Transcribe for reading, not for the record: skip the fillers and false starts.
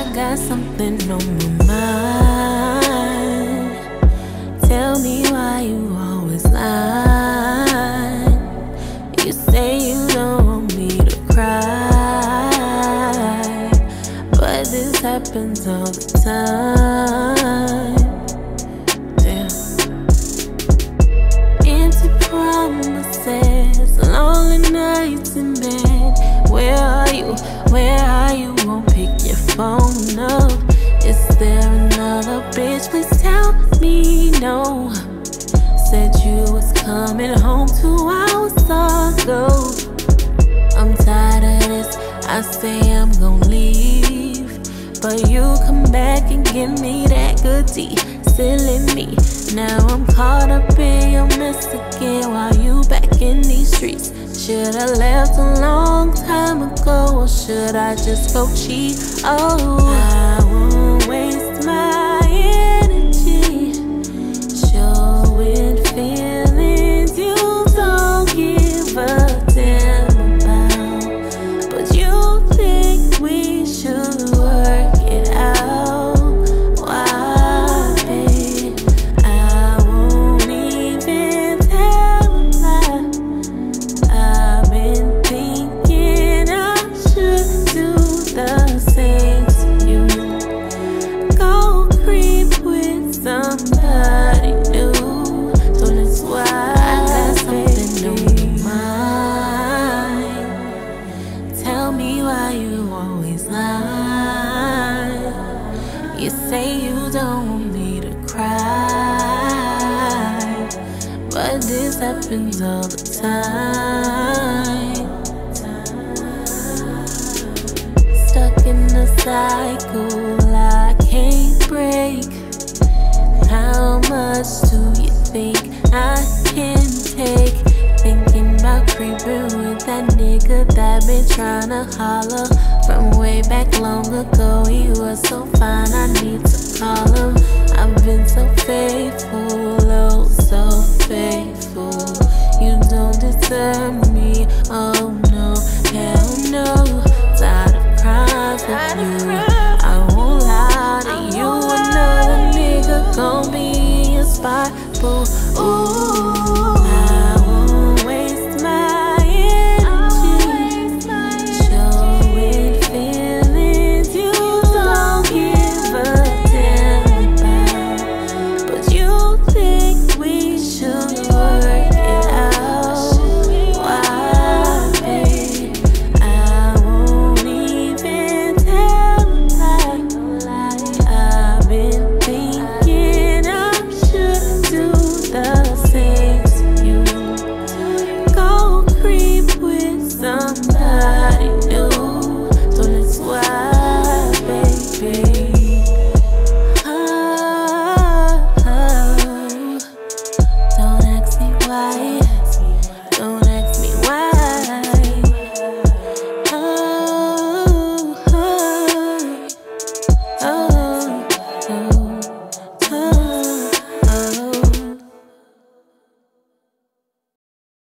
I got something on my mind. Tell me why you always lie. You say you don't want me to cry, but this happens all the time. Lonely nights in bed. Where are you? Where are you? Won't pick your phone up. Is there another bitch? Please tell me no. Said you was coming home 2 hours ago. I'm tired of this. I say I'm gonna leave, but you come back and give me that good tea. Silly me. Now I'm caught up in your mess again, while you back in these streets. Should I left a long time ago, or should I just go cheat? Oh, I won't waste my energy showing feelings you don't give a damn about. But you think we should work it out? You say you don't want me to cry, but this happens all the time. Stuck in a cycle I can't break. How much do you think I can take? Thinking about creeping with that nigga that been trying to holler from way back long ago. He was so fine, I need to call him. I've been so faithful, oh so faithful. You don't deserve me, oh no, hell no.